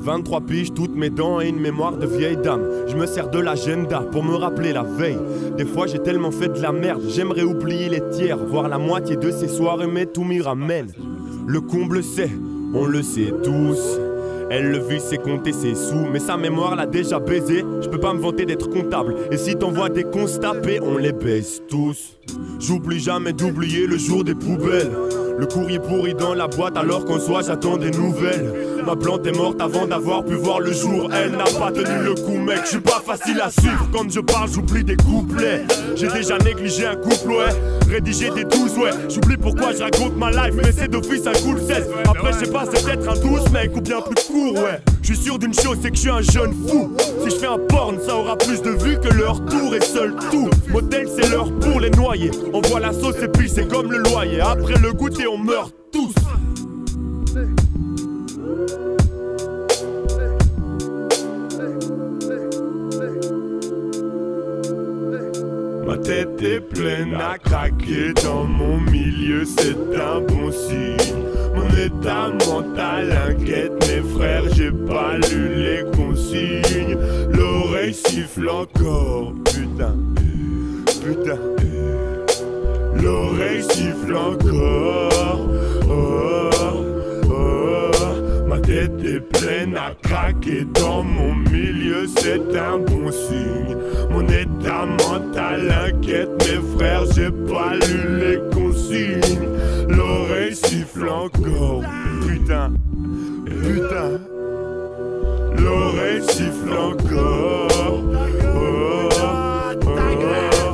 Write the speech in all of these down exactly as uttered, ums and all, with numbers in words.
vingt-trois piges, toutes mes dents et une mémoire de vieille dame. Je me sers de l'agenda pour me rappeler la veille. Des fois j'ai tellement fait de la merde, j'aimerais oublier les tiers, voir la moitié de ces soirées, mais tout m'y ramène. Le comble c'est, on le sait tous, elle le vit, c'est compter ses sous, mais sa mémoire l'a déjà baisé. Je peux pas me vanter d'être comptable, et si t'envoies des constats, on les baisse tous. J'oublie jamais d'oublier le jour des poubelles, le courrier pourri dans la boîte alors qu'en soi j'attends des nouvelles. Ma plante est morte avant d'avoir pu voir le jour, elle n'a pas tenu le coup mec. Je suis pas facile à suivre, quand je parle j'oublie des couplets. J'ai déjà négligé un couple ouais, rédigé des douze ouais. J'oublie pourquoi je raconte ma life, mais c'est d'office un cool seize. Après je sais pas, c'est peut-être un douze mec ou bien plus de cours ouais. Je suis sûr d'une chose, c'est que je suis un jeune fou. Si je fais un porn, ça aura plus de vues que leur tour et seul tout. Motel c'est l'heure pour les noyer, on voit la sauce et puis c'est comme le loyer. Après le goûter on meurt tous. Ma tête est pleine à craquer, dans mon milieu c'est un bon signe. Mon état mental inquiète mes frères, j'ai pas lu les consignes. L'oreille siffle encore, putain, putain. L'oreille siffle encore, oh, oh. Ma tête est pleine à craquer, dans mon milieu c'est un bon signe. Mon état mental inquiète mes frères, j'ai pas lu les consignes. L'oreille siffle encore, putain, putain. L'oreille siffle encore, oh, oh.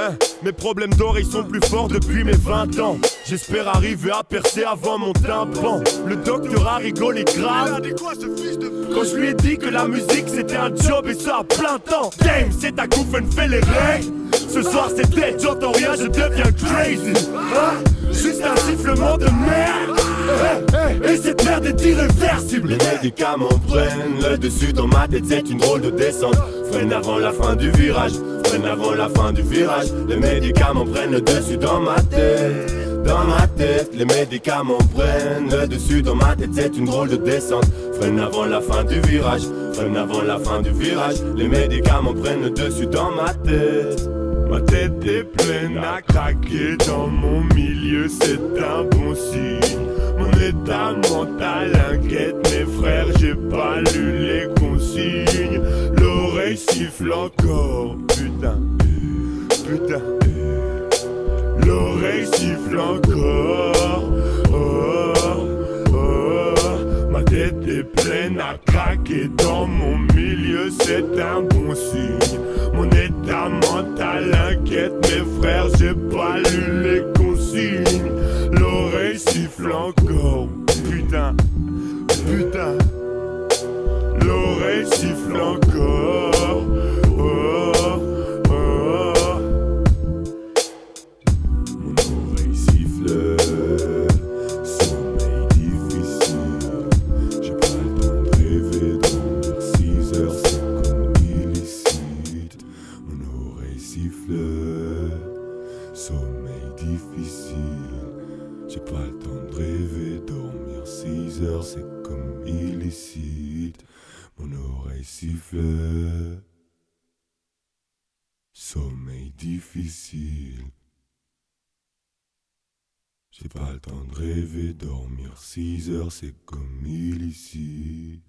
Hein, mes problèmes d'oreilles sont plus forts depuis mes vingt ans. J'espère arriver à percer avant mon tympan. Le docteur a rigolé grave quand je lui ai dit que la musique c'était un job et ça à plein temps. Game, c'est ta gouffe, fait les règles. Ce soir c'est dead, j'entends rien, je deviens crazy. Hein? Juste un sifflement de merde. Et cette merde est irréversible. Les médicaments prennent le dessus dans ma tête, c'est une drôle de descente. Freine avant la fin du virage, freine avant la fin du virage. Les médicaments prennent le dessus dans ma tête, dans ma tête. Les médicaments prennent le dessus dans ma tête, c'est une drôle de descente. Freine avant la fin du virage, freine avant la fin du virage. Les médicaments prennent le dessus dans ma tête. Ma tête est pleine à craquer, dans mon milieu c'est un bon signe. Mon état mental inquiète mes frères, j'ai pas lu les consignes. L'oreille siffle encore, putain, putain. L'oreille siffle encore, oh, oh. Ma tête est pleine à craquer, dans mon milieu c'est un bon signe. Mon état mental inquiète mes frères, j'ai pas lu les consignes. L'oreille siffle encore, putain, putain. L'oreille siffle encore, oh, oh, oh. Mon oreille siffle, sommeil difficile. J'ai pas le temps de rêver, donc six heures. Sommeil difficile, j'ai pas le temps de rêver, dormir six heures c'est comme illicite. Mon oreille siffle, sommeil difficile, j'ai pas le temps de rêver, dormir six heures c'est comme illicite.